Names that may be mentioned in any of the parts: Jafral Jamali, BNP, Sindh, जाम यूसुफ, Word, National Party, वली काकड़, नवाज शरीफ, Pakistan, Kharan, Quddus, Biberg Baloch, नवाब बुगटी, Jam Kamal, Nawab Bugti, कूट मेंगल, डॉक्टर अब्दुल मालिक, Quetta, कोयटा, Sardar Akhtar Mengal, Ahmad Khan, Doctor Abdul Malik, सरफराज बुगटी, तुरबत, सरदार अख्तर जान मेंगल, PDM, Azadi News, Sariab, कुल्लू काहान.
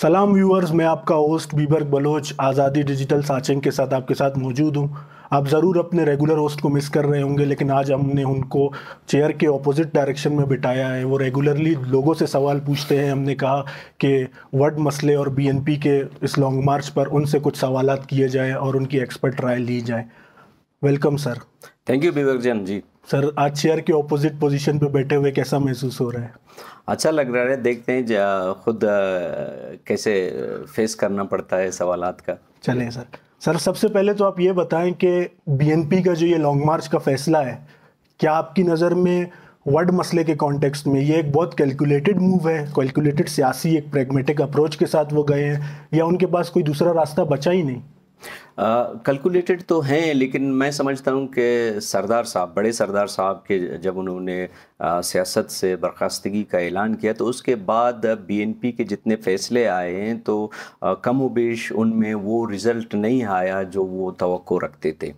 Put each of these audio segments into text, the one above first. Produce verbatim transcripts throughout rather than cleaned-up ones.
सलाम व्यूअर्स, मैं आपका होस्ट बीबर्ग बलोच आज़ादी डिजिटल साचिंग के साथ आपके साथ मौजूद हूं। आप ज़रूर अपने रेगुलर होस्ट को मिस कर रहे होंगे, लेकिन आज हमने उनको चेयर के ऑपोजिट डायरेक्शन में बिठाया है। वो रेगुलरली लोगों से सवाल पूछते हैं। हमने कहा कि वर्ड मसले और बीएनपी के इस लॉन्ग मार्च पर उनसे कुछ सवाल किए जाएँ और उनकी एक्सपर्ट राय ली जाए। Welcome sir. थैंक यू बीबर्ग जैन जी। सर, आज चेयर के ऑपोजिट पोजीशन पे बैठे हुए कैसा महसूस हो रहा है? अच्छा लग रहा है। देखते हैं खुद कैसे फेस करना पड़ता है सवालात का। चलें सर। सर सबसे पहले तो आप ये बताएं कि बीएनपी का जो ये लॉन्ग मार्च का फैसला है, क्या आपकी नज़र में वर्ड मसले के कॉन्टेक्स्ट में ये एक बहुत कैलकुलेटेड मूव है, कैलकुलेटेड सियासी एक प्रैग्मेटिक अप्रोच के साथ वो गए हैं, या उनके पास कोई दूसरा रास्ता बचा ही नहीं? कैलकुलेटेड uh, तो हैं, लेकिन मैं समझता हूं कि सरदार साहब, बड़े सरदार साहब के जब उन्होंने uh, सियासत से बर्खास्तगी का ऐलान किया तो उसके बाद बीएनपी के जितने फैसले आए हैं तो uh, कम व बेश उनमें वो रिज़ल्ट नहीं आया जो वो तवक्को रखते थे।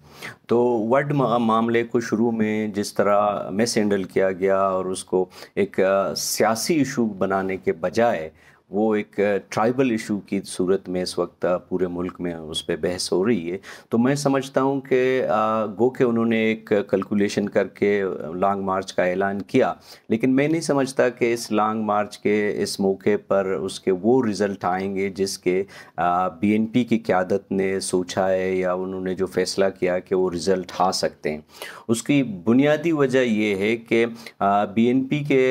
तो वर्ड मामले को शुरू में जिस तरह मिस हैंडल किया गया और उसको एक uh, सियासी इशू बनाने के बजाय वो एक ट्राइबल इशू की सूरत में इस वक्त पूरे मुल्क में उस पर बहस हो रही है, तो मैं समझता हूँ कि गो के उन्होंने एक कैलकुलेशन करके लॉन्ग मार्च का ऐलान किया, लेकिन मैं नहीं समझता कि इस लॉन्ग मार्च के इस मौके पर उसके वो रिज़ल्ट आएंगे जिसके बीएनपी की क़यादत ने सोचा है या उन्होंने जो फ़ैसला किया कि वो रिज़ल्ट आ सकते हैं। उसकी बुनियादी वजह ये है कि बीएनपी के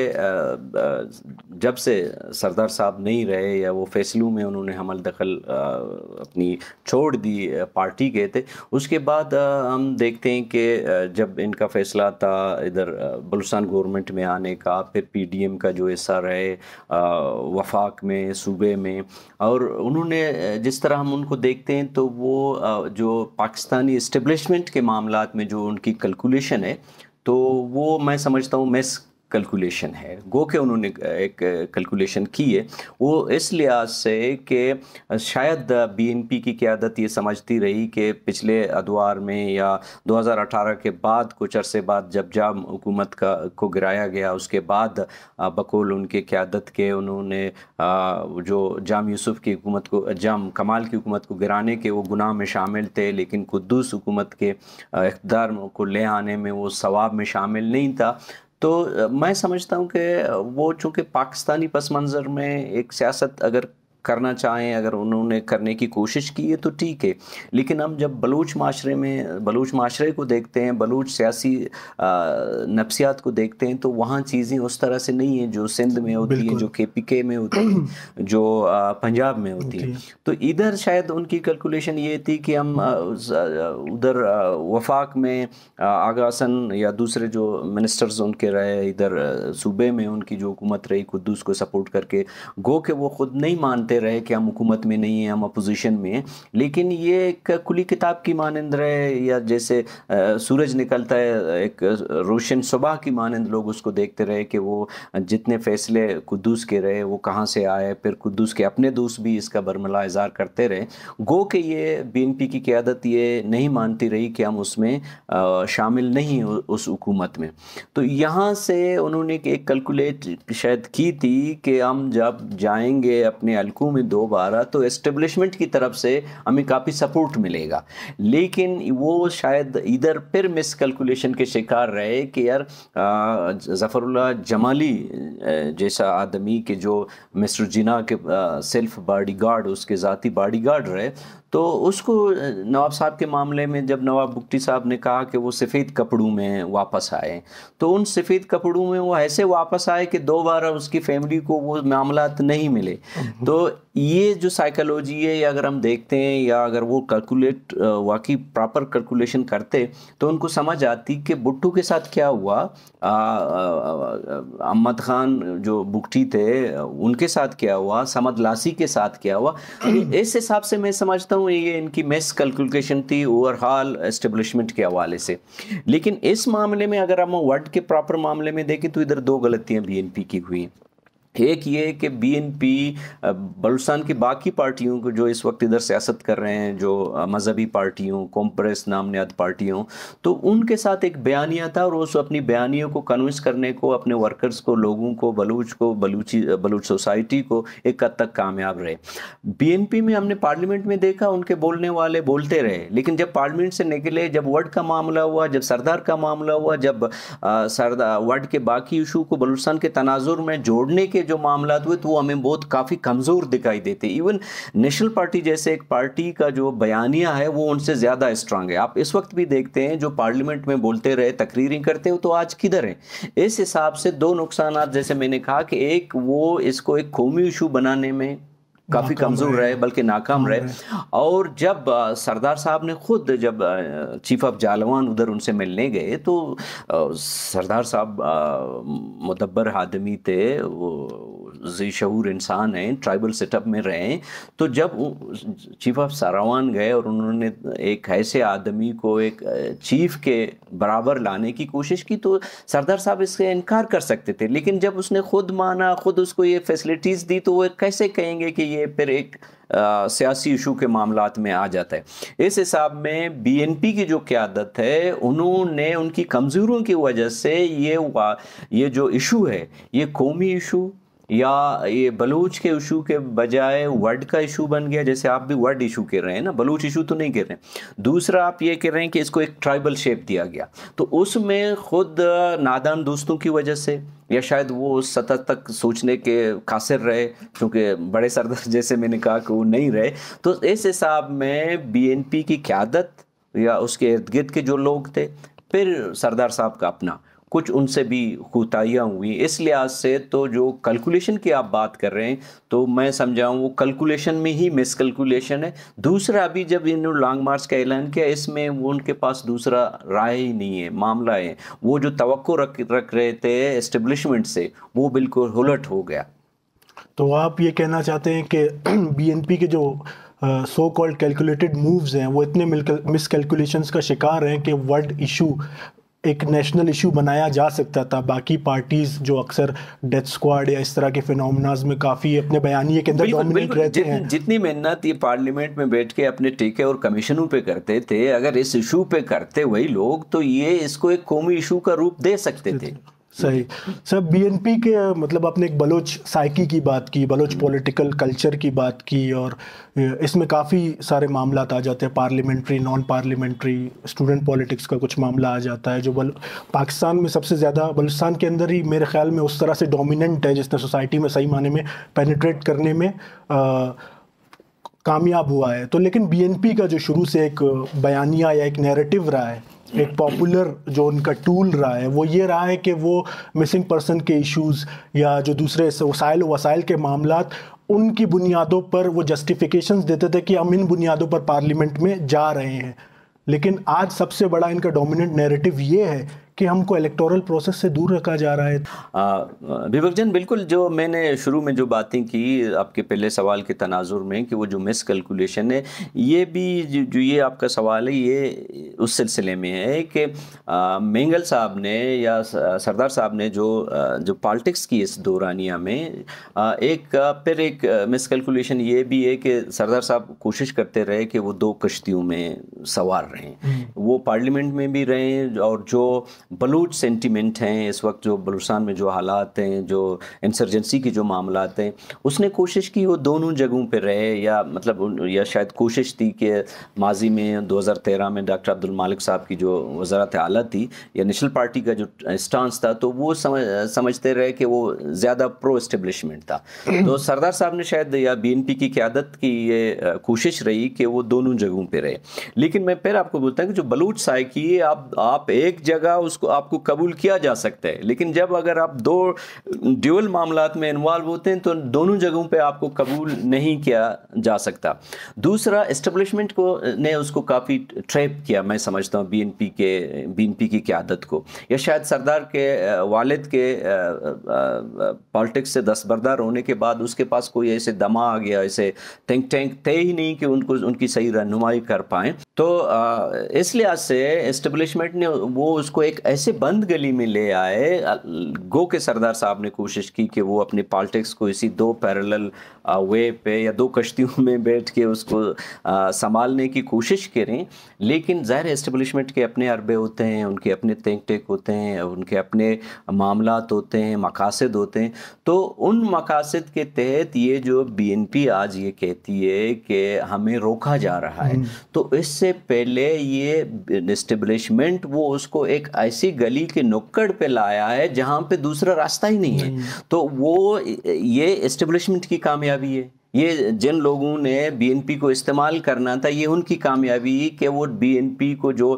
जब से सरदार साहब नहीं रहे या वो फैसलों में उन्होंने हमल दखल अपनी छोड़ दी पार्टी के थे, उसके बाद हम देखते हैं कि जब इनका फैसला था इधर बलूचिस्तान गवर्नमेंट में आने का, फिर पीडीएम का जो हिस्सा रहे वफाक में, सूबे में, और उन्होंने जिस तरह हम उनको देखते हैं तो वो जो पाकिस्तानी इस्टेब्लिशमेंट के मामलात में जो उनकी कैलकुलेशन है तो वो मैं समझता हूँ मिस कैलकुलेशन है। गो के उन्होंने एक कैलकुलेशन की है वो इस लिहाज से कि शायद बीएनपी की क़यादत ये समझती रही कि पिछले अदवार में या दो हज़ार अठारह के बाद कुछ अरसे बाद जब जाम हुकूमत का को गिराया गया, उसके बाद बकौल उनके क़यादत के उन्होंने जो जाम यूसुफ की हुकूमत को, जाम कमाल की हुकूमत को गिराने के वो गुनाह में शामिल थे, लेकिन कुद्दूस हुकूमत के इक़्तिदार को ले आने में वो सवाब में शामिल नहीं था। तो मैं समझता हूँ कि वो चूँकि पाकिस्तानी पस मंज़र में एक सियासत अगर करना चाहें, अगर उन्होंने करने की कोशिश की है तो ठीक है, लेकिन हम जब बलूच माशरे में बलूच माशरे को देखते हैं, बलूच सियासी नफ्सियात को देखते हैं, तो वहाँ चीज़ें उस तरह से नहीं हैं जो सिंध में होती हैं, जो केपीके में होती हैं, जो पंजाब में होती हैं। तो इधर शायद उनकी कैलकुलेशन ये थी कि हम उधर वफाक में आगासन या दूसरे जो मिनिस्टर्स उनके रहे, इधर सूबे में उनकी जो हुकूमत रही कुद्दूस को सपोर्ट करके, गो के वो खुद नहीं मानते रहे कि हम हुकूमत में नहीं हैं, हम अपोजिशन में हैं, लेकिन ये एक खुली किताब की मानंद रहे, या जैसे सूरज निकलता है एक रोशन सुबह की मानंद लोग उसको देखते रहे कि वो जितने फैसले कुद्दूस के रहे वो कहाँ से आए, फिर कुद्दूस के अपने दोस्त भी इसका बरमला इज़हार करते रहे। गो के ये बीएनपी की क़यादत ये नहीं मानती रही कि हम उसमें शामिल नहीं उस हुकूमत में। तो यहाँ से उन्होंने एक कैलकुलेट शायद की थी कि हम जब जाएंगे अपने हल्कों में दोबारा तो एस्टेब्लिशमेंट की तरफ से हमें काफ़ी सपोर्ट मिलेगा, लेकिन वो शायद इधर फिर मिस कैलकुलेशन के शिकार रहे कि यार जफरल जमाली जैसा आदमी के जो मिस्टर जिना के सेल्फ बॉडीगार्ड, उसके ज़ाती बॉडीगार्ड रहे, तो उसको नवाब साहब के मामले में जब नवाब बुगटी साहब ने कहा कि वो सफ़ेद कपड़ों में वापस आए, तो उन सफ़ेद कपड़ों में वो ऐसे वापस आए कि दोबारा उसकी फैमिली को वो मामलात नहीं मिले। तो ये जो साइकोलॉजी है, अगर हम देखते हैं या अगर वो कैलकुलेट वाकई प्रॉपर कैलकुलेशन करते तो उनको समझ आती कि भुट्टो के साथ क्या हुआ, अहमद खान जो बुगटी थे उनके साथ क्या हुआ, समद लासी के साथ क्या हुआ। इस हिसाब से मैं समझता हूँ ये इनकी मिस कैलकुलेशन थी ओवरऑल एस्टेब्लिशमेंट के हवाले से। लेकिन इस मामले में अगर हम वर्ड के प्रॉपर मामले में देखें तो इधर दो गलतियां बीएनपी की हुई हैं। एक ये कि बीएनपी बलूचिस्तान की बाकी पार्टियों को जो इस वक्त इधर सियासत कर रहे हैं, जो मजहबी पार्टी हों, कॉम्प्रेस नामनियात पार्टी हों, तो उनके साथ एक बयानिया था और उस अपनी बयानियों को कन्विंस करने को अपने वर्कर्स को, लोगों को, बलूच को, बलूची बलूच सोसाइटी को एक हद तक कामयाब रहे। बीएनपी में हमने पार्लियामेंट में देखा उनके बोलने वाले बोलते रहे, लेकिन जब पार्लियामेंट से निकले, जब वर्ड का मामला हुआ, जब सरदार का मामला हुआ, जब सरदार वर्ड के बाकी इशू को बलूचिस्तान के तनाजुर में जोड़ने के जो मामला हुए, तो वो हमें बहुत काफ़ी कमज़ोर दिखाई देते। इवन नेशनल पार्टी जैसे एक पार्टी का जो बयानिया है वो उनसे ज़्यादा स्ट्रांग है। आप इस वक्त भी देखते हैं जो पार्लियामेंट में बोलते रहे, तकरीरें करते हो, तो आज किधर है। इस हिसाब से दो नुकसान, जैसे मैंने कहा कि एक वो इसको एक कौमी इशू बनाने में काफ़ी कमज़ोर रहे, बल्कि नाकाम रहे। और जब सरदार साहब ने खुद जब चीफ ऑफ जालवान उधर उनसे मिलने गए, तो सरदार साहब मुदब्बर आदमी थे, वो जी शहूर इंसान हैं, ट्राइबल सेटअप में रहे। तो जब चीफ ऑफ सारावान गए और उन्होंने एक ऐसे आदमी को एक चीफ के बराबर लाने की कोशिश की, तो सरदार साहब इसके इनकार कर सकते थे, लेकिन जब उसने खुद माना, खुद उसको ये फैसिलिटीज़ दी, तो वो कैसे कहेंगे कि ये फिर एक सियासी इशू के मामलात में आ जाता है। इस हिसाब में बीएनपी की जो क़यादत है, उन्होंने उनकी कमज़ोरियों की वजह से ये ये जो इशू है, ये कौमी इशू या ये बलूच के इशू के बजाय वर्ड का इशू बन गया। जैसे आप भी वर्ड इशू कह रहे हैं ना, बलूच इशू तो नहीं कह रहे हैं। दूसरा आप ये कह रहे हैं कि इसको एक ट्राइबल शेप दिया गया, तो उसमें खुद नादान दोस्तों की वजह से, या शायद वो उस सतह तक सोचने के कासिर रहे, क्योंकि बड़े सरदार जैसे मैंने कहा कि वो नहीं रहे। तो इस हिसाब में बीएनपी की क़यादत या उसके इर्द गिर्द के जो लोग थे, फिर सरदार साहब का अपना कुछ उनसे भी कोताहियाँ हुई। इस लिहाज से तो जो कैलकुलेशन की आप बात कर रहे हैं, तो मैं समझाऊँ वो कैलकुलेशन में ही मिस कैलकुलेशन है। दूसरा अभी जब इन्होंने लॉन्ग मार्च का ऐलान किया, इसमें वो उनके पास दूसरा राय ही नहीं है, मामला है। वो जो तवक्को रख रख रहे थे एस्टेब्लिशमेंट से, वो बिल्कुल उलट हो गया। तो आप ये कहना चाहते हैं कि बीएनपी के जो सो कॉल्ड कैलकुलेटेड मूव्स हैं, वो इतने मिस कैलकुलेशंस का शिकार हैं कि वर्ड इशू एक नेशनल इशू बनाया जा सकता था। बाकी पार्टीज़ जो अक्सर डेथ स्क्वाड या इस तरह के फिनोमेनाज में काफ़ी अपने बयानिए के अंदर डोमिनेट रहते हैं, जितनी मेहनत ये पार्लियामेंट में बैठ के अपने टीके और कमीशनों पे करते थे, अगर इस इशू पे करते वही लोग, तो ये इसको एक कौमी इशू का रूप दे सकते थे। सही सर, बीएनपी के मतलब आपने एक बलोच साइकी की बात की, बलोच पॉलिटिकल कल्चर की बात की, और इसमें काफ़ी सारे मामला आ जाते हैं, parliamentary, non parliamentary, student politics का कुछ मामला आ जाता है, जो बल पाकिस्तान में सबसे ज़्यादा बलूचिस्तान के अंदर ही मेरे ख्याल में उस तरह से डोमिनेंट है जिसने सोसाइटी में सही माने में पेनिट्रेट करने में आ, कामयाब हुआ है। तो लेकिन बीएनपी का जो शुरू से एक बयानिया या एक नैरेटिव रहा है, एक पॉपुलर जो उनका टूल रहा है, वो ये रहा है कि वो मिसिंग पर्सन के इश्यूज़ या जो दूसरे वसाइल वसाइल के मामलात, उनकी बुनियादों पर वो जस्टिफिकेशंस देते थे कि हम इन बुनियादों पर पार्लियामेंट में जा रहे हैं। लेकिन आज सबसे बड़ा इनका डोमिनेंट नैरेटिव ये है कि हमको इलेक्टोरल प्रोसेस से दूर रखा जा रहा है। विभक्जन, बिल्कुल जो मैंने शुरू में जो बातें की आपके पहले सवाल के तनाजुर में, कि वो जो मिस कैलकुलेशन है, ये भी जो ये आपका सवाल है, ये उस सिलसिले में है कि मेंगल साहब ने या सरदार साहब ने जो जो पॉलिटिक्स की इस दौरानिया में एक फिर एक मिस कैलकुलेशन ये भी है कि सरदार साहब कोशिश करते रहे कि वो दो कश्तियों में सवार रहें, वो पार्लियामेंट में भी रहें, और जो बलूच सेंटिमेंट हैं इस वक्त, जो बलूचिस्तान में जो हालात हैं, जो इंसर्जेंसी की जो मामलात हैं, उसने कोशिश की वो दोनों जगहों पे रहे, या मतलब या शायद कोशिश थी कि माजी में दो हज़ार तेरह में डॉक्टर अब्दुल मालिक साहब की जो वज़ारत आला थी या नेशनल पार्टी का जो स्टांस था, तो वो समझ समझते रहे कि वो ज़्यादा प्रो एस्टेब्लिशमेंट था। तो सरदार साहब ने शायद या बीएनपी की क़यादत की ये कोशिश रही कि वो दोनों जगहों पर रहे। लेकिन मैं फिर आपको बोलता हूँ कि जो बलूच साइकी है, आप, आप एक जगह उसको आपको कबूल किया जा सकता है, लेकिन जब अगर आप दो ड्यूल मामलात में इन्वॉल्व होते हैं, तो दोनों जगहों पे आपको कबूल नहीं किया जा सकता। दूसरा, एस्टेब्लिशमेंट को ने उसको काफ़ी ट्रैप किया, मैं समझता हूँ बीएनपी के बीएनपी की क़यादत को, या शायद सरदार के वालिद के पॉलिटिक्स से दस्तबरदार होने के बाद उसके पास कोई ऐसे दमा आ गया, ऐसे थिंक टैंक थे ही नहीं कि उनको उनकी सही रहनुमाई कर पाएँ। तो इस लिहाज से इस्टेब्लिशमेंट ने वो उसको एक ऐसे बंद गली में ले आए, गो के सरदार साहब ने कोशिश की कि वो अपने पॉलिटिक्स को इसी दो पैरेलल वे पे या दो कश्तियों में बैठ के उसको संभालने की कोशिश करें, लेकिन ज़ाहिर इस्टेब्लिशमेंट के अपने अरबे होते हैं, उनके अपने तेंक टेक होते हैं, उनके अपने मामलात होते हैं, मकासद होते हैं। तो उन मकासद के तहत ये जो बी एन पी आज ये कहती है कि हमें रोका जा रहा है, तो इससे पहले ये एस्टेब्लिशमेंट वो उसको एक ऐसी गली के नुक्कड़ पे लाया है जहां पे दूसरा रास्ता ही नहीं है। तो वो ये एस्टेब्लिशमेंट की कामयाबी है, ये जिन लोगों ने बीएनपी को इस्तेमाल करना था ये उनकी कामयाबी कि वो बीएनपी को जो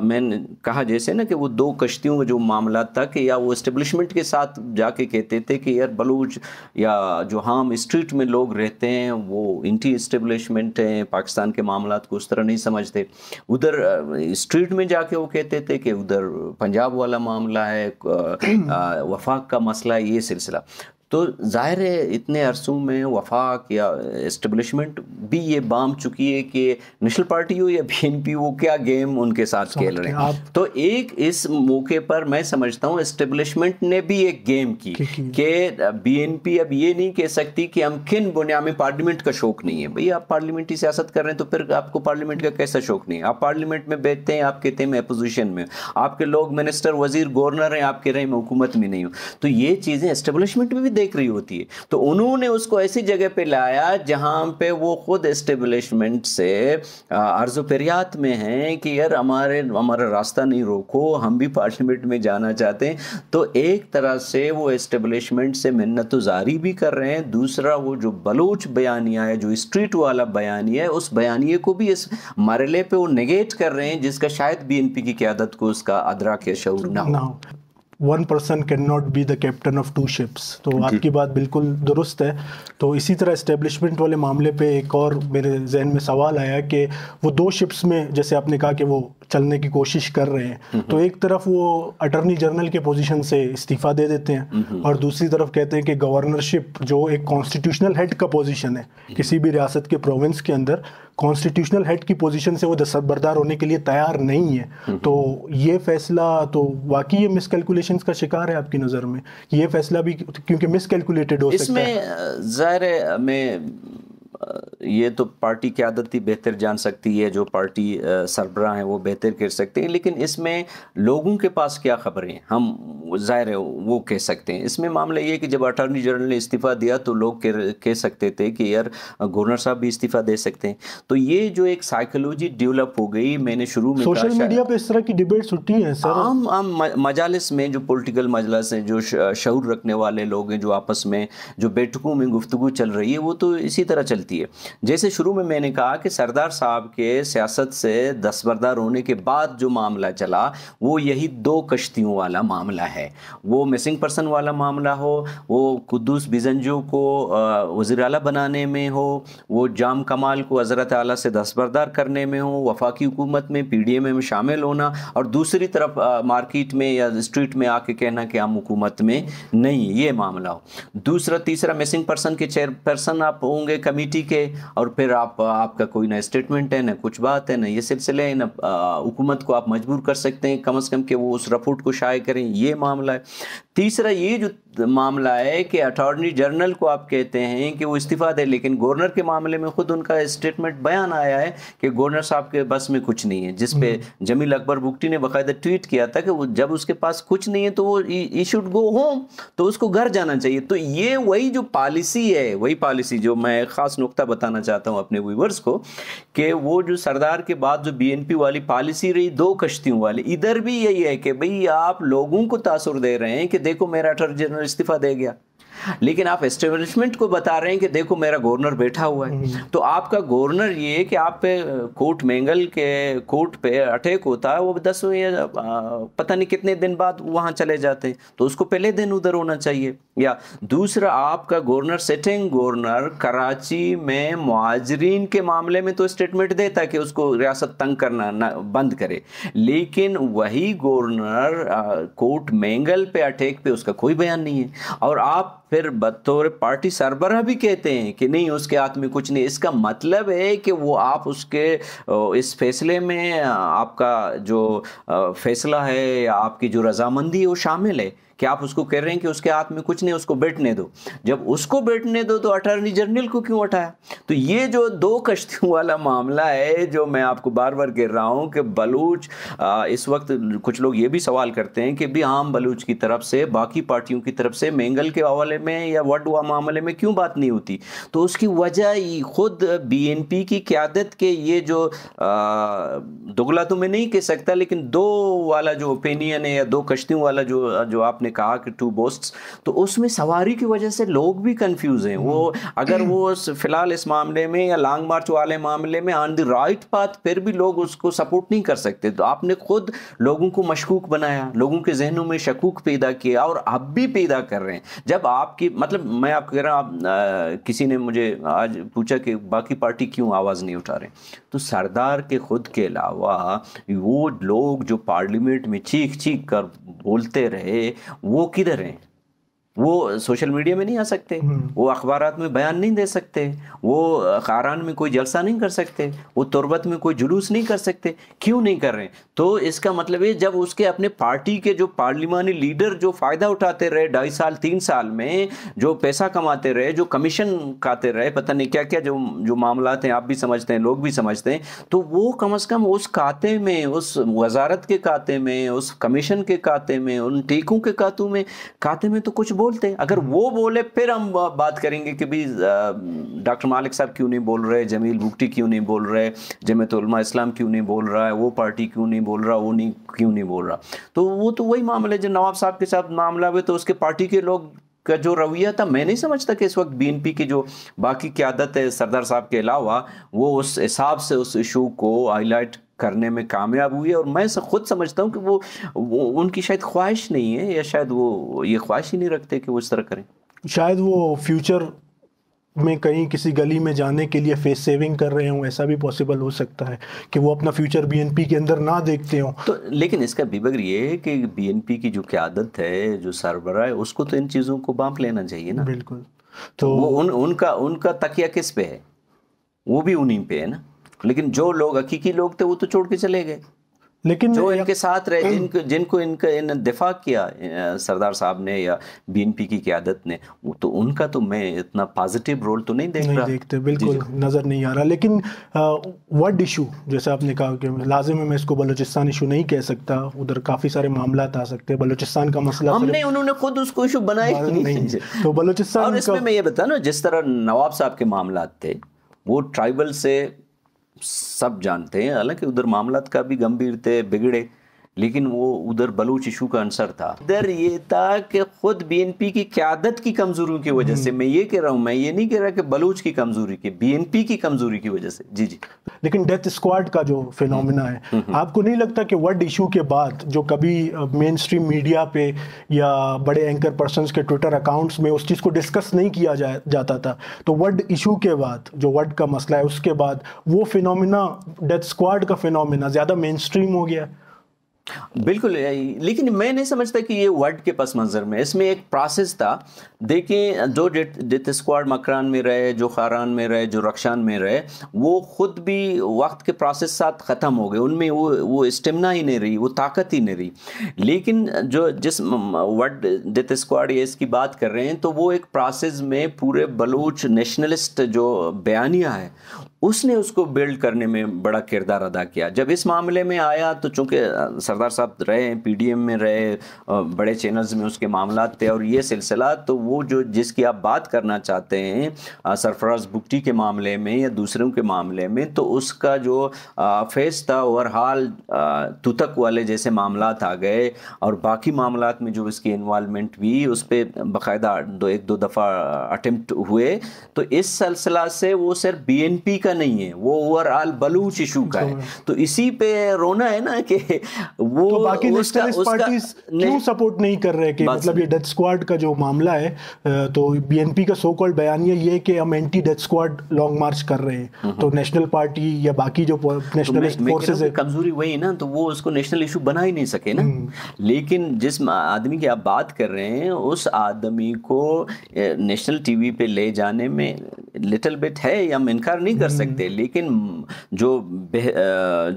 मैंने कहा जैसे ना कि वो दो कश्तियों का जो मामला था कि या वो इस्टेब्लिशमेंट के साथ जाके कहते थे कि यार बलूच या जो हम स्ट्रीट में लोग रहते हैं वो एंटी इस्टेब्लिशमेंट हैं, पाकिस्तान के मामला को उस तरह नहीं समझते, उधर स्ट्रीट में जाके वो कहते थे कि उधर पंजाब वाला मामला है, वफाक का मसला है, ये सिलसिला। तो जाहिर है इतने अरसों में वफाक या इस्टेब्लिशमेंट भी ये बाम चुकी है कि नेशनल पार्टी हो या बीएनपी हो, क्या गेम उनके साथ खेल रहे हैं। तो एक इस मौके पर मैं समझता हूँ इस्टेब्लिशमेंट ने भी एक गेम की कि बीएनपी अब ये नहीं कह सकती कि हम किन बुनियाद में पार्लियामेंट का शौक नहीं है। भैया आप पार्लियामेंटी सियासत कर रहे हैं तो फिर आपको पार्लियामेंट का कैसा शौक नहीं है? आप पार्लियामेंट में बैठते हैं, आप कहते हैं मैं अपोजिशन में, आपके लोग मिनिस्टर वजीर गवर्नर हैं, आप कह रहे हैं मैं हुकूमत में नहीं हूँ। तो ये चीज़ें इस्टेब्लिशमेंट में भी देख रही होती है। तो उन्होंने उसको ऐसी जगह पे लाया जहां पे वो खुद एस्टेब्लिशमेंट से अर्ज़ो फरियाद में हैं कि यार हमारे हमारा रास्ता नहीं रोको, हम भी पार्लियामेंट में जाना चाहते हैं। तो एक तरह से वो एस्टेब्लिशमेंट से मिन्नतुजारी भी कर रहे हैं। दूसरा वो जो बलोच बयानिया है, जो स्ट्रीट वाला बयानिया है, उस बयानिए को भी इस मरले पर वो नेगेट कर रहे हैं जिसका शायद बीएनपी की क़यादत को उसका अदराक या शऊर ना हो। One person can not be the captain of two ships. तो आपकी बात बिल्कुल दुरुस्त है। तो इसी तरह इस्टेब्लिशमेंट वाले मामले पे एक और मेरे जहन में सवाल आया कि वो दो शिप्स में, जैसे आपने कहा कि वो चलने की कोशिश कर रहे हैं, तो एक तरफ वो अटर्नी जनरल के पोजीशन से इस्तीफ़ा दे देते हैं और दूसरी तरफ कहते हैं कि गवर्नरशिप जो एक कॉन्स्टिट्यूशनल हेड का पोजीशन है किसी भी रियासत के प्रोविंस के अंदर, कॉन्स्टिट्यूशनल हेड की पोजीशन से वो दस्तबरदार होने के लिए तैयार नहीं है। तो ये फैसला तो वाकई ये मिसकैलकुलेशंस का शिकार है आपकी नज़र में? ये फैसला भी क्योंकि मिसकैलकुलेटेड हो सकता है। इसमें ज़ाहिर है मैं ये तो पार्टी की आदत ही बेहतर जान सकती है, जो पार्टी सरबराह हैं वो बेहतर कर सकते हैं, लेकिन इसमें लोगों के पास क्या खबरें हम ज़ाहिर है वो कह सकते हैं। इसमें मामला ये कि जब अटॉर्नी जनरल ने इस्तीफ़ा दिया तो लोग कह सकते थे कि यार गवर्नर साहब भी इस्तीफ़ा दे सकते हैं। तो ये जो एक साइकोलॉजी डेवलप हो गई, मैंने शुरू में सोशल मीडिया पर इस तरह की डिबेट्स उठी हैं सर, आम आम मजालिस में जो पोलिटिकल मजलस हैं, जो शऊर रखने वाले लोग हैं, जो आपस में जो बैठकों में गुफ्तगू चल रही है, वो तो इसी तरह चलती है। जैसे शुरू में मैंने कहा कि सरदार साहब के सियासत से दस्तबरदार होने के बाद जो मामला चला वो यही दो कश्तियों वाला मामला है। वो मिसिंग पर्सन वाला मामला हो, वो कुद्दूस बिजंजो को वज़ीर आला बनाने में हो, वो जाम कमाल को हज़रत आला से दस्तबरदार करने में हो, वफाकी हुकूमत में पी डी एम में शामिल होना, और दूसरी तरफ मार्केट में या स्ट्रीट में आके कहना कि हम हुकूमत में नहीं, ये मामला हो। दूसरा तीसरा मिसिंग पर्सन के चेयरपर्सन आप होंगे कमेटी के, और फिर आप आपका कोई ना स्टेटमेंट है, ना कुछ बात है, ना ये सिलसिले हैं, ना हुकूमत को आप मजबूर कर सकते हैं कम से कम कि वो उस रिपोर्ट को शाये करें, ये मामला है। तीसरा ये जो मामला है कि अटॉर्नी जनरल को आप कहते हैं कि वो इस्तीफ़ा दे, लेकिन गवर्नर के मामले में ख़ुद उनका स्टेटमेंट बयान आया है कि गवर्नर साहब के बस में कुछ नहीं है, जिस पे जमील अकबर बुगटी ने बाकायदा ट्वीट किया था कि वो जब उसके पास कुछ नहीं है तो वो ही शुड गो होम, तो उसको घर जाना चाहिए। तो ये वही जो पॉलिसी है, वही पॉलिसी जो मैं ख़ास नुक्ता बताना चाहता हूँ अपने व्यूवर्स को कि वो जो सरदार के बाद जो बी एन पी वाली पॉलिसी रही दो कश्तियों वाली, इधर भी यही है कि भाई आप लोगों को तासुर दे रहे हैं कि देखो मेरा अटॉर्नी जनरल इस्तीफा दे गया, लेकिन आप एस्टेब्लिशमेंट को बता रहे हैं कि देखो मेरा गवर्नर बैठा हुआ है। तो आपका गवर्नर ये है कि आप पे कोर्ट मेंगल के कोर्ट पे अटैक होता है, वो दस या पता नहीं कितने दिन बाद वहाँ चले जाते हैं, तो उसको पहले दिन उधर होना चाहिए। या दूसरा आपका गवर्नर सेटिंग गवर्नर कराची में मुहाजिरीन के मामले में तो स्टेटमेंट देता कि उसको रियासत तंग करना ना बंद करे, लेकिन वही गवर्नर कोर्ट मेंगल पे अटैक पे उसका कोई बयान नहीं है। और आप फिर बतौर पार्टी सरबराह भी कहते हैं कि नहीं उसके हाथ में कुछ नहीं। इसका मतलब है कि वो आप उसके इस फैसले में आपका जो फैसला है या आपकी जो रजामंदी है वो शामिल है कि आप उसको कह रहे हैं कि उसके हाथ में कुछ नहीं, उसको बैठने दो। जब उसको बैठने दो तो अटॉर्नी जनरल को क्यों उठाया? तो ये जो दो कश्तियों वाला मामला है, जो मैं आपको बार बार कह रहा हूँ कि बलूच आ, इस वक्त कुछ लोग ये भी सवाल करते हैं कि भी आम बलूच की तरफ से बाकी पार्टियों की तरफ से मेंगल के हवाले में या वर्ड हुआ मामले में क्यों बात नहीं होती। तो उसकी वजह खुद बी एन पी की क्यादत के ये जो दुगला तो मैं नहीं कह सकता, लेकिन दो वाला जो ओपिनियन है या दो कश्तियों वाला जो जो आपने कहा कि टू बोस्ट्स, तो उसमें सवारी की वजह से लोग भी कंफ्यूज हैं। वो अगर वो फिलहाल इस मामले में या लॉन्ग मार्च वाले मामले में ऑन द राइट पाथ फिर भी लोग उसको सपोर्ट नहीं कर सकते। तो आपने खुद लोगों को मशकूक बनाया, लोगों के जहनों में शकूक पैदा किया और अब भी पैदा कर रहे हैं। जब आपकी मतलब मैं आपको कह रहा हूँ, किसी ने मुझे आज पूछा कि बाकी पार्टी क्यों आवाज़ नहीं उठा रहे, तो सरदार के खुद के अलावा वो लोग जो पार्लियामेंट में चीख चीख कर बोलते रहे वो किधर हैं? वो सोशल मीडिया में नहीं आ सकते, वो अखबारात में बयान नहीं दे सकते, वो खारान में कोई जलसा नहीं कर सकते, वो तुरबत में कोई जुलूस नहीं कर सकते। क्यों नहीं कर रहे? तो इसका मतलब है जब उसके अपने पार्टी के जो पार्लिमानी लीडर जो फ़ायदा उठाते रहे ढाई साल तीन साल में, जो पैसा कमाते रहे, जो कमीशन खाते रहे, पता नहीं क्या क्या जो जो मामलात हैं आप भी समझते हैं लोग भी समझते हैं, तो वो कम अज़ कम उस खाते में, उस वजारत के खाते में, उस कमीशन के खाते में, उन टीकों के खातों में खाते में तो कुछ बोलते हैं। अगर वो बोले फिर हम बात करेंगे कि भी डॉक्टर मालिक साहब क्यों नहीं बोल रहे, जमील भुगटी क्यों नहीं बोल रहे, जमीयत उलमा इस्लाम क्यों नहीं बोल रहा है, वो पार्टी क्यों नहीं बोल रहा, वो नहीं क्यों नहीं बोल रहा। तो वो तो वही मामला है जो नवाब साहब के साथ मामला हुआ, तो उसके पार्टी के लोग का जो रवैया था, मैं नहीं समझता कि इस वक्त बीएनपी की जो बाकी क्यादत है सरदार साहब के अलावा वो उस हिसाब से उस इशू को हाईलाइट करने में कामयाब हुई है। और मैं खुद समझता हूं कि वो, वो उनकी शायद ख्वाहिश नहीं है या शायद वो ये ख्वाहिश ही नहीं रखते कि वो इस तरह करें। शायद वो फ्यूचर में कहीं किसी गली में जाने के लिए फेस सेविंग कर रहे हों, ऐसा भी पॉसिबल हो सकता है कि वो अपना फ्यूचर बीएनपी के अंदर ना देखते हों। तो लेकिन इसका बिबगर ये है कि बीएनपी की जो क्यादत है, जो सरबराह है, उसको तो इन चीज़ों को बांप लेना चाहिए ना। बिल्कुल। तो, तो वो उन, उनका उनका तकिया किस पे है? वो भी उन्हीं पे है ना। लेकिन जो लोग हकीकी लोग थे वो तो छोड़ के चले गए, लेकिन जो इनके साथ रहे, जिनको जिनको इनका इन दिफा किया सरदार साहब ने या बीएनपी की क़यादत ने, वो तो उनका तो मैं इतना पॉजिटिव रोल तो नहीं देख नहीं रहा देखते बिल्कुल नज़र नहीं आ रहा। लेकिन वर्ड इशू जैसे आपने कहा कि लाजिम है, मैं इसको बलूचिस्तान इशू नहीं कह सकता, उधर काफ़ी सारे मामला आ सकते हैं। बलूचिस्तान का मसला हमने उन्होंने खुद उसको इशू बनाया नहीं, तो बलूचिस्तान इसमें मैं ये बता ना, जिस तरह नवाब साहब के मामला थे वो ट्राइबल से सब जानते हैं, हालांकि उधर मामलात का भी गंभीर थे, बिगड़े, लेकिन वो उधर बलूच इशू का आंसर था। इधर ये था कि खुद बीएनपी की क़यादत की कमज़ोरी की वजह से, मैं ये कह रहा हूँ, मैं ये नहीं कह रहा कि बलूच की कमज़ोरी की, बीएनपी की कमज़ोरी की वजह से। जी जी। लेकिन डेथ स्क्वाड का जो फिनोमेना है, आपको नहीं लगता कि वर्ड इशू के बाद जो कभी मेन स्ट्रीम मीडिया पे या बड़े एंकर पर्सन के ट्विटर अकाउंट्स में उस चीज़ को डिस्कस नहीं किया जा, जाता था, तो वर्ड इशू के बाद जो वर्ड का मसला है उसके बाद वो फिनोमेना डेथ स्क्वाड का फिनोमेना ज़्यादा मेन स्ट्रीम हो गया? बिल्कुल। लेकिन मैं नहीं समझता कि ये वर्ड के पस मंज़र में, इसमें एक प्रोसेस था। देखिए जो डेथ स्क्वाड मकरान में रहे, जो खारान में रहे, जो रक्षान में रहे, वो ख़ुद भी वक्त के प्रोसेस साथ ख़त्म हो गए, उनमें वो वो स्टेमिना ही नहीं रही, वो ताकत ही नहीं रही। लेकिन जो जिस वर्ड डेथ स्क्वाड ये इसकी बात कर रहे हैं, तो वो एक प्रोसेस में पूरे बलूच नेशनलिस्ट जो बयानिया है उसने उसको बिल्ड करने में बड़ा किरदार अदा किया। जब इस मामले में आया तो चूँकि सरदार साहब रहे, पीडीएम में रहे, बड़े चैनल्स में उसके मामला थे और ये सिलसिला, तो वो जो जिसकी आप बात करना चाहते हैं सरफराज बुगटी के मामले में या दूसरों के मामले में, तो उसका जो फेस था ओवरहाल तुतक वाले जैसे मामला आ गए और बाकी मामला में जो इसकी इन्वॉल्वमेंट हुई उस पर बाकायदा दो एक दो दफ़ा अटैम्प्ट हुए। तो इस सिलसिला से वो सिर्फ बी एन पी का नहीं है, वो ओवरऑल बलूच इशू का है। तो इसी पे रोना है ना कि वो तो बाकी नेशनलिस्ट पार्टीज क्यों सपोर्ट नहीं कर रहे कि मतलब ये डेथ स्क्वाड का जो मामला है, तो बीएनपी का सो कॉल्ड बयान ये है कि हम anti death squad long march कर रहे हैं, तो नेशनल पार्टी या बाकी जो नेशनलिस्ट फोर्सेज है, कमजोरी वही ना, तो वो उसको नेशनल इशू बना ही नहीं सके ना। लेकिन जिस आदमी की आप बात कर रहे हैं उस आदमी को नेशनल टीवी पे ले जाने में लिटिल बिट है, हम इनकार नहीं कर सकते, लेकिन जो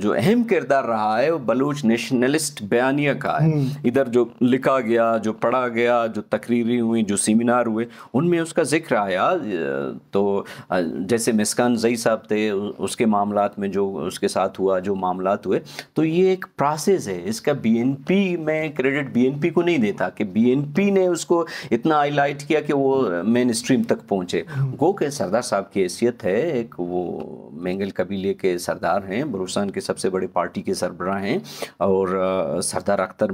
जो अहम किरदार रहा है वो बलूच नेशनलिस्ट बयानिया का है। इधर जो लिखा गया, जो पढ़ा गया, जो तकरीरें हुई, जो सेमिनार हुए, उनमें उसका जिक्र आया। तो जैसे मिस्कान जई साहब थे, उसके मामलात में जो उसके साथ हुआ, जो मामलात हुए, तो ये एक प्रोसेस है इसका। बीएनपी में क्रेडिट बीएनपी को नहीं देता कि बीएनपी ने उसको इतना हाईलाइट किया कि वो मेन स्ट्रीम तक पहुँचे। गो के सरदार साहब की हैसियत है, एक वो मेंगल कबीले के सरदार हैं, बलूचिस्तान के सबसे बड़े पार्टी के सरबराह हैं, और सरदार अख्तर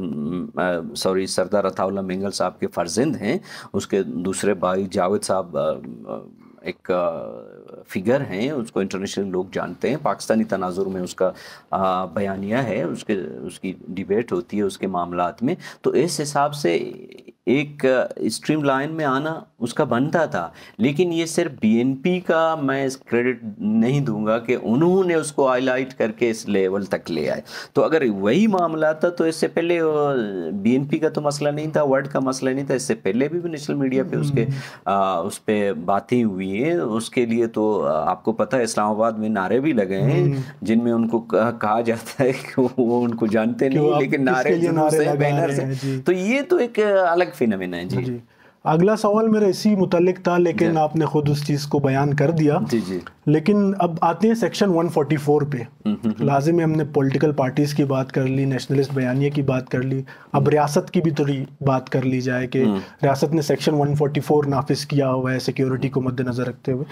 सॉरी सरदार अताउल्ला मेंगल साहब के फर्जंद हैं। उसके दूसरे भाई जावेद साहब एक फिगर हैं, उसको इंटरनेशनल लोग जानते हैं, पाकिस्तानी तनाजुर में उसका बयानिया है, उसके उसकी डिबेट होती है उसके मामलात में। तो इस हिसाब से एक स्ट्रीम लाइन में आना उसका बनता था, लेकिन ये सिर्फ बीएनपी का मैं क्रेडिट नहीं दूंगा कि उन्होंने उसको हाईलाइट करके इस लेवल तक ले आए। तो अगर वही मामला था तो इससे पहले बीएनपी का तो मसला नहीं था, वर्ड का मसला नहीं था, इससे पहले भी, भी नेशनल मीडिया पे उसके आ, उस पर बातें हुई हैं। उसके लिए तो आपको पता है इस्लामाबाद में नारे भी लगे हैं जिनमें उनको कहा जाता है कि वो उनको जानते नहीं, लेकिन नारे बैनर से। तो ये तो एक अलग फिनोमेना है जी। जी अगला सवाल मेरा इसी मुतालिक था, लेकिन आपने खुद उस चीज़ को बयान कर दिया। जी जी। लेकिन अब आते हैं सेक्शन एक सौ चौवालीस पे। लाजिम है, हमने पॉलिटिकल पार्टीज़ की बात कर ली, नेशनलिस्ट बयानिया की बात कर ली, अब रियासत की भी थोड़ी बात कर ली जाए कि रियासत ने सेक्शन एक सौ चौवालीस नाफिज किया हुआ है सिक्योरिटी को मद्देनज़र रखते हुए।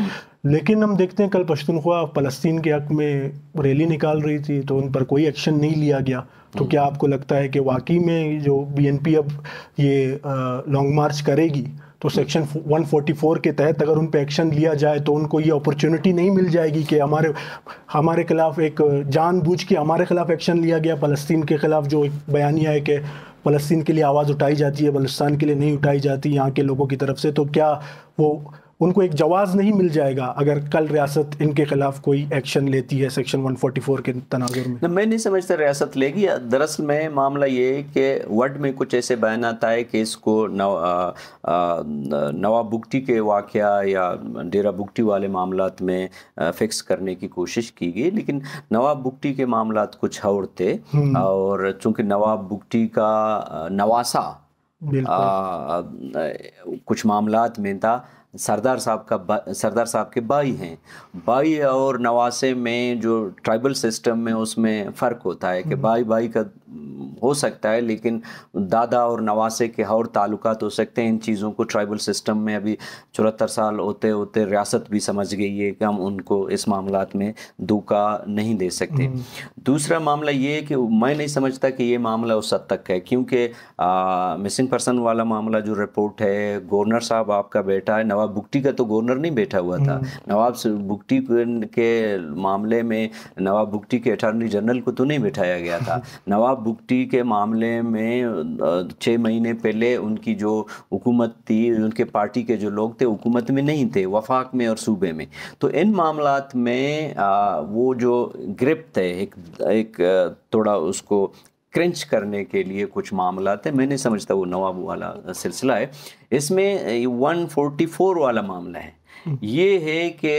लेकिन हम देखते हैं कल पश्तूनख्वा फ़लस्तीन के हक़ में रैली निकाल रही थी, तो उन पर कोई एक्शन नहीं लिया गया। तो क्या आपको लगता है कि वाकई में जो बीएनपी अब ये लॉन्ग मार्च करेगी तो सेक्शन एक सौ चौवालीस के तहत अगर उन पर एक्शन लिया जाए तो उनको ये अपॉर्चुनिटी नहीं मिल जाएगी कि हमारे हमारे खिलाफ एक जानबूझ के हमारे खिलाफ एक्शन लिया गया, फ़लस्तीन के खिलाफ जो एक बयानिया है कि फ़लस्तीन के लिए आवाज़ उठाई जाती है, बलूचिस्तान के लिए नहीं उठाई जाती यहाँ के लोगों की तरफ से, तो क्या वो उनको एक जवाब नहीं मिल जाएगा अगर कल रियासत इनके खिलाफ कोई एक्शन लेती है सेक्शन एक सौ चौवालीस के तनाजुर में? मैं नहीं समझता रियासत लेगी। दरअसल में मामला ये है कि वर्ड में कुछ ऐसे बयान आता है कि इसको नवाब बुगटी के वाक़या या डेरा बुगटी वाले मामलात में फिक्स करने की कोशिश की गई, लेकिन नवाब बुगटी के मामलात कुछ और थे, और चूँकि नवाब बुगटी का नवासा आ, कुछ मामलात में था, सरदार साहब का सरदार साहब के भाई हैं, भाई और नवासे में जो ट्राइबल सिस्टम में उसमें फ़र्क होता है कि भाई भाई का हो सकता है, लेकिन दादा और नवासे के और ताल्लुकात हो सकते हैं। इन चीज़ों को ट्राइबल सिस्टम में अभी चौहत्तर साल होते होते रियासत भी समझ गई है कि हम उनको इस मामलात में धोखा नहीं दे सकते। दूसरा मामला ये है कि मैं नहीं समझता कि ये मामला उस हद तक है, क्योंकि मिसिंग पर्सन वाला मामला जो रिपोर्ट है, गवर्नर साहब आपका बेटा है, नवाब बुगटी का तो गवर्नर नहीं बैठा हुआ था, नवाब बुगटी के मामले में नवाब बुगटी के अटॉर्नी जनरल को तो नहीं बैठाया गया था। नवाब बुगटी के मामले में छः महीने पहले उनकी जो हुकूमत थी, उनके पार्टी के जो लोग थे हुकूमत में नहीं थे, वफाक में और सूबे में। तो इन मामलात में आ, वो जो गिरफ्त है एक एक थोड़ा उसको क्रंच करने के लिए कुछ मामला थे, मैं नहीं समझता वो नवाब वाला सिलसिला है। इसमें एक सौ चौवालीस वाला मामला है, ये है कि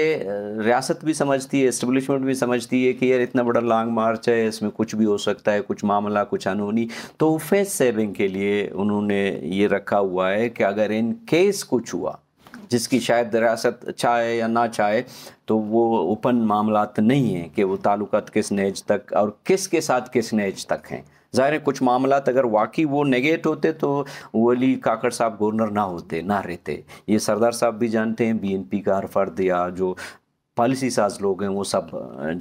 रियासत भी समझती है, इस्टेब्लिशमेंट भी समझती है कि यार इतना बड़ा लॉन्ग मार्च है, इसमें कुछ भी हो सकता है, कुछ मामला, कुछ अनहोनी, तो फेस सेविंग के लिए उन्होंने ये रखा हुआ है कि अगर इन केस कुछ हुआ जिसकी शायद रियासत चाहे या ना चाहे, तो वो ओपन मामलात नहीं है कि वो ताल्लुकात किस नेज तक और किस के साथ किस नेज तक हैं। ज़ाहिर है कुछ मामलात अगर वाकई वो नेगेट होते तो वली काकड़ साहब गवर्नर ना होते, ना रहते। ये सरदार साहब भी जानते हैं, बीएनपी का हर फर्द या जो पॉलिसी साज लोग हैं वो सब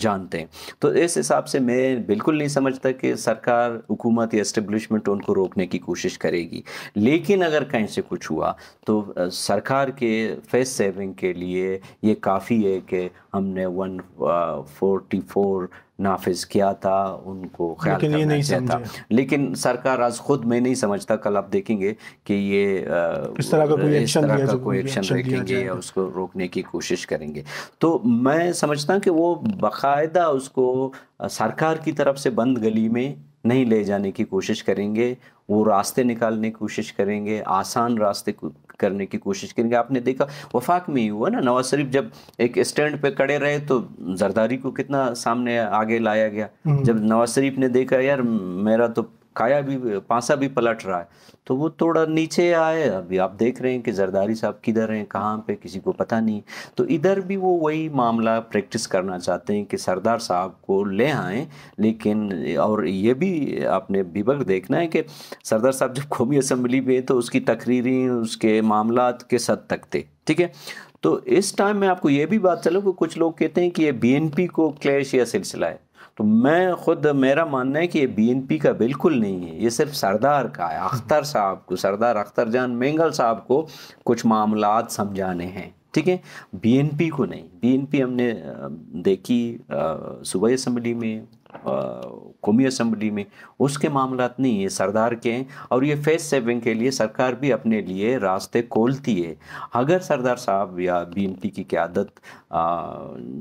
जानते हैं। तो इस हिसाब से मैं बिल्कुल नहीं समझता कि सरकार, हुकूमत या इस्टेब्लिशमेंट उनको रोकने की कोशिश करेगी, लेकिन अगर कहीं से कुछ हुआ तो सरकार के फेस सेविंग के लिए ये काफ़ी है कि हमने वन फोर्टी फोर नाफिज किया था, उनको ख्याल करना चाहिए था, लेकिन सरकार आज खुद में नहीं समझता। कल आप देखेंगे कि ये इस तरह का कोई एक्शन रखेंगे या उसको रोकने की कोशिश करेंगे। तो मैं समझता हूँ कि वो बाकायदा उसको सरकार की तरफ से बंद गली में नहीं ले जाने की कोशिश करेंगे, वो रास्ते निकालने की कोशिश करेंगे, आसान रास्ते करने की कोशिश करेंगे। आपने देखा वफाक में ही हुआ ना, नवाज शरीफ जब एक स्टैंड पे खड़े रहे तो जरदारी को कितना सामने आगे लाया गया। जब नवाज शरीफ ने देखा यार मेरा तो काया भी पासा भी पलट रहा है तो वो थोड़ा नीचे आए। अभी आप देख रहे हैं कि जरदारी साहब किधर हैं, कहाँ पे, किसी को पता नहीं। तो इधर भी वो वही मामला प्रैक्टिस करना चाहते हैं कि सरदार साहब को ले आएँ। लेकिन और ये भी आपने बिबल देखना है कि सरदार साहब जब कौमी असम्बली में तो उसकी तकरीरें, उसके मामला के सद तक थे, ठीक है। तो इस टाइम में आपको ये भी बात चलो कि कुछ लोग कहते हैं कि ये बी एन पी को क्लैश या सिलसिला है, तो मैं खुद मेरा मानना है कि ये बीएनपी का बिल्कुल नहीं है, ये सिर्फ सरदार का है। अख्तर साहब को, सरदार अख्तर जान मेंगल साहब को कुछ मामलात समझाने हैं, ठीक है, बीएनपी को नहीं। बीएनपी हमने देखी सूबाई असम्बली में, कौमी असम्बली में, उसके मामलात नहीं है, सरदार के हैं। और ये फेस सेविंग के लिए सरकार भी अपने लिए रास्ते खोलती है। अगर सरदार साहब या बीएनपी की क़यादत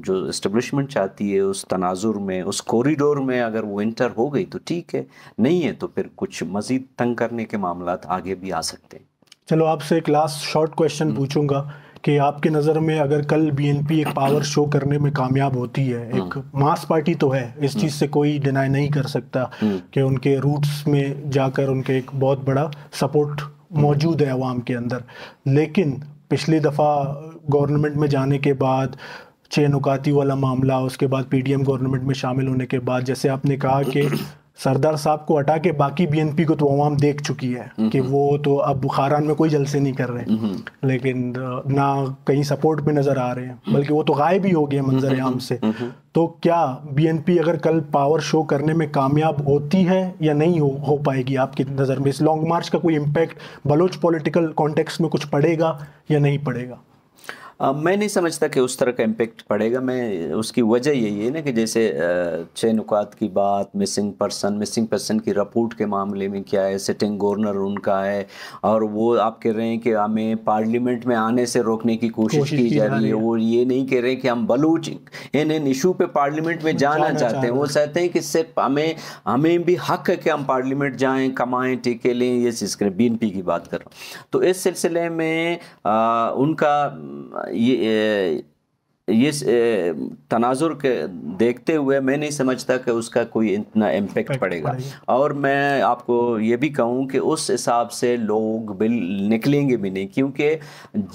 जो इस्टबलिशमेंट चाहती है उस तनाजुर में, उस कॉरिडोर में अगर वो इंटर हो गई तो ठीक है, नहीं है तो फिर कुछ मज़ीद तंग करने के मामलात आगे भी आ सकते हैं। चलो आपसे एक लास्ट शॉर्ट क्वेश्चन पूछूँगा कि आपके नज़र में अगर कल बीएनपी एक पावर शो करने में कामयाब होती है, एक मास पार्टी तो है, इस चीज़ से कोई डिनाई नहीं कर सकता कि उनके रूट्स में जाकर उनके एक बहुत बड़ा सपोर्ट मौजूद है अवाम के अंदर, लेकिन पिछली दफ़ा गवर्नमेंट में जाने के बाद छः नुकाती वाला मामला, उसके बाद पीडीएम गवर्नमेंट में शामिल होने के बाद, जैसे आपने कहा कि सरदार साहब को हटा के बाकी बीएनपी को तो अवाम देख चुकी है कि वो तो अब खारान में कोई जलसे नहीं कर रहे, लेकिन ना कहीं सपोर्ट पे नज़र आ रहे हैं, बल्कि वो तो गायब ही हो गए मंजर आम से। तो क्या बीएनपी अगर कल पावर शो करने में कामयाब होती है या नहीं हो, हो पाएगी आपकी नज़र में? इस लॉन्ग मार्च का कोई इम्पैक्ट बलोच पॉलिटिकल कॉन्टेक्स्ट में कुछ पड़ेगा या नहीं पड़ेगा? मैं नहीं समझता कि उस तरह का इम्पेक्ट पड़ेगा। मैं उसकी वजह यही है ना कि जैसे छः नुकात की बात, मिसिंग पर्सन, मिसिंग पर्सन की रिपोर्ट के मामले में क्या है, सिटिंग गवर्नर उनका है और वो आप कह रहे हैं कि हमें पार्लियामेंट में आने से रोकने की कोशिश, कोशिश की जा रही है। वो ये नहीं कह रहे कि हम बलूच इन इन इशू पे पार्लियामेंट में जाना चाहते हैं, वो चाहते हैं कि सिर्फ हमें हमें भी हक है कि हम पार्लियामेंट जाएँ, कमाएँ, टीके लें, ये चीज़ करें। बी एन पी की बात कर रहा हूँ। तो इस सिलसिले में उनका ये ये तनाजुर के देखते हुए मैं नहीं समझता कि उसका कोई इतना इम्पेक्ट पड़ेगा। और मैं आपको ये भी कहूँ कि उस हिसाब से लोग बिल निकलेंगे भी नहीं, क्योंकि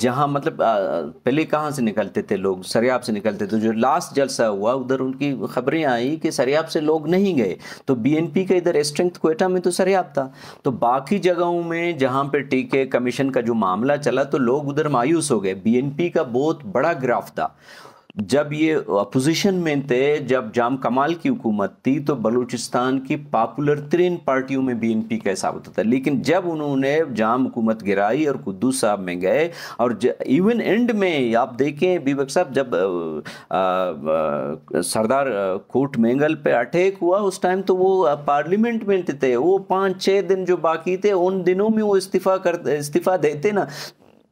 जहाँ मतलब पहले कहाँ से निकलते थे लोग, सरियाब से निकलते थे। जो लास्ट जलसा हुआ उधर उनकी खबरें आई कि सरियाब से लोग नहीं गए, तो बीएनपी का इधर स्ट्रेंथ कोयटा में तो सरियाब था, तो बाकी जगहों में जहाँ पर टीके कमीशन का जो मामला चला तो लोग उधर मायूस हो गए। बीएनपी का बहुत बड़ा ग्राफ था जब ये अपोजिशन में थे। जब जाम कमाल की हुकूमत थी तो बलूचिस्तान की पॉपुलर तीन पार्टियों में बीएनपी का हिसाब होता था, लेकिन जब उन्होंने जाम हुकूमत गिराई और कुद्दूस साहब में गए और इवन एंड में आप देखें बीबक साहब जब आ, आ, सरदार कोट मेंगल पे अटैक हुआ उस टाइम तो वो पार्लियामेंट में थे, वो पाँच छः दिन जो बाकी थे उन दिनों में वो इस्तीफ़ा कर इस्तीफ़ा देते ना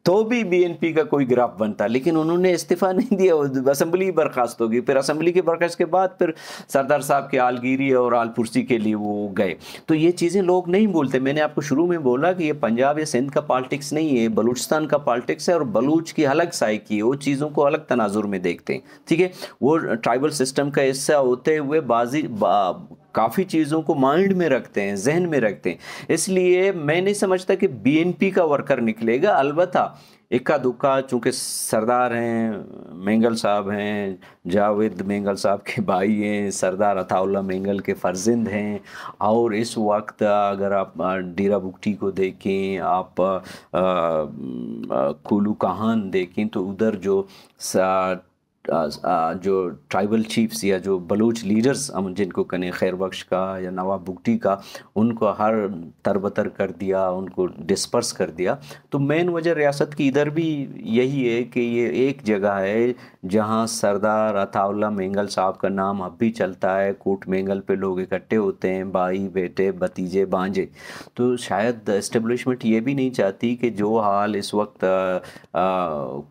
तो भी बीएनपी का कोई ग्राफ बनता, लेकिन उन्होंने इस्तीफ़ा नहीं दिया, असम्बली बर्खास्त हो गई। फिर असम्बली के बर्खास्त के बाद फिर सरदार साहब के आलगिरी और आलपुरसी के लिए वो गए। तो ये चीज़ें लोग नहीं बोलते। मैंने आपको शुरू में बोला कि ये पंजाब या सिंध का पॉलिटिक्स नहीं है, बलूचिस्तान का पॉलिटिक्स है और बलूच की अलग साइकी है, वो चीज़ों को अलग तनाजुर में देखते हैं, ठीक है। वो ट्राइबल सिस्टम का हिस्सा होते हुए बाजी काफ़ी चीज़ों को माइंड में रखते हैं, जहन में रखते हैं। इसलिए मैं नहीं समझता कि बीएनपी का वर्कर निकलेगा। अलबत्ता इक्का दुक्का चूँकि सरदार हैं, मेंगल साहब हैं, जावेद मेंगल साहब के भाई हैं, सरदार अताउल्ला मेंगल के फर्जिंद हैं। और इस वक्त अगर आप डेरा बुगटी को देखें, आप कुलू कहान देखें, तो उधर जो जो ट्राइबल चीफ्स या जो बलूच लीडर्स हम जिनको कने खैर बख्श का या नवाब बुगटी का, उनको हर तरबतर कर दिया, उनको डिस्पर्स कर दिया। तो मेन वजह रियासत की इधर भी यही है कि ये एक जगह है जहां सरदार अताउल्ला मेंगल साहब का नाम अब भी चलता है, कूट मेंगल पे लोग इकट्ठे होते हैं, भाई बेटे भतीजे भांजे। तो शायद इस्टेब्लिशमेंट ये भी नहीं चाहती कि जो हाल इस वक्त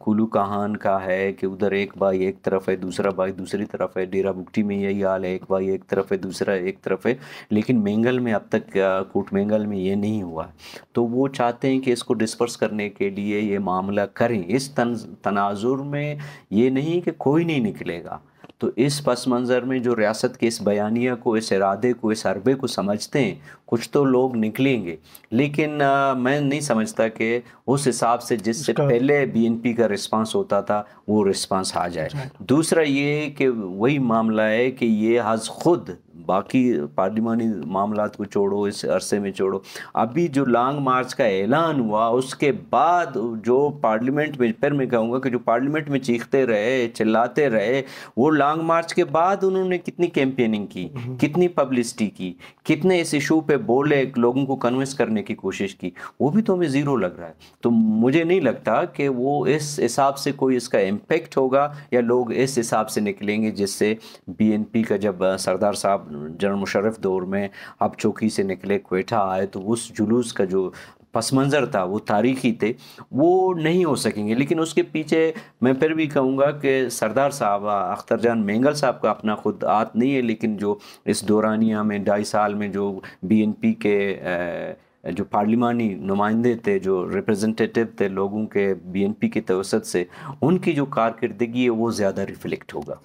कुल्लू काहान का है कि उधर एक भाई एक तरफ है, दूसरा भाई दूसरी तरफ है, डेरा बुगटी में यही हाल है, एक भाई एक तरफ है दूसरा एक तरफ है, लेकिन मेंगल में अब तक कूट मेंगल में ये नहीं हुआ। तो वो चाहते हैं कि इसको डिस्पर्स करने के लिए ये मामला करें। इस तनाजुर में ये नहीं कि कोई नहीं निकलेगा। तो इस पस मंज़र में जो रियासत के इस बयानिया को, इस इरादे को, इस अरबे को समझते हैं, कुछ तो लोग निकलेंगे, लेकिन आ, मैं नहीं समझता कि उस हिसाब से जिससे पहले बीएनपी का रिस्पांस होता था वो रिस्पांस आ जाए। दूसरा ये कि वही मामला है कि ये हज खुद बाकी पार्लिमानी मामलात को छोड़ो, इस अरसे में छोड़ो, अभी जो लॉन्ग मार्च का ऐलान हुआ उसके बाद जो पार्लियामेंट में, फिर मैं कहूँगा कि जो पार्लियामेंट में चीखते रहे चिल्लाते रहे, वो लॉन्ग मार्च के बाद उन्होंने कितनी कैंपेनिंग की, कितनी पब्लिसिटी की, कितने इस इशू पे बोले, लोगों को कन्विंस करने की कोशिश की, वो भी तो हमें ज़ीरो लग रहा है। तो मुझे नहीं लगता कि वो इस हिसाब से कोई इसका इम्पेक्ट होगा या लोग इस हिसाब से निकलेंगे जिससे बी एन पी का जब सरदार साहब जनरल मुशर्रफ दौर में अब चौकी से निकले क्वेटा आए तो उस जुलूस का जो पस मंज़र था वो तारीखी थे, वो नहीं हो सकेंगे। लेकिन उसके पीछे मैं फिर भी कहूँगा कि सरदार साहब अख्तर जान मेंगल साहब का अपना खुद आत नहीं है, लेकिन जो इस दौरानिया में ढाई साल में जो बीएनपी के ए, जो पार्लिमानी नुमाइंदे थे, जो रिप्रेजेंटेटिव थे लोगों के बीएनपी के तवसत से, उनकी जो कारकर्दगी है वो ज़्यादा रिफ्लेक्ट होगा।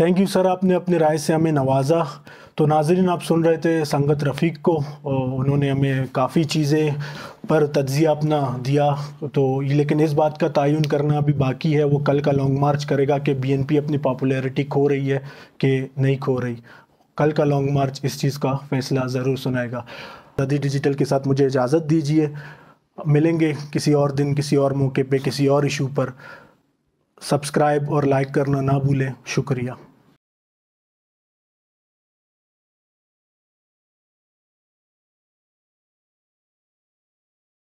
थैंक यू सर, आपने अपनी राय से हमें नवाजा। तो नाज़रीन, आप सुन रहे थे संगत रफ़ीक को, उन्होंने हमें काफ़ी चीज़ें पर तज्जिया अपना दिया। तो लेकिन इस बात का तयन करना अभी बाकी है, वो कल का लॉन्ग मार्च करेगा कि बीएनपी अपनी पॉपुलैरिटी खो रही है कि नहीं खो रही। कल का लॉन्ग मार्च इस चीज़ का फ़ैसला ज़रूर सुनाएगा। आज़ादी डिजिटल के साथ मुझे इजाज़त दीजिए, मिलेंगे किसी और दिन, किसी और मौके पर, किसी और इशू पर। सब्सक्राइब और लाइक करना ना भूलें। शुक्रिया।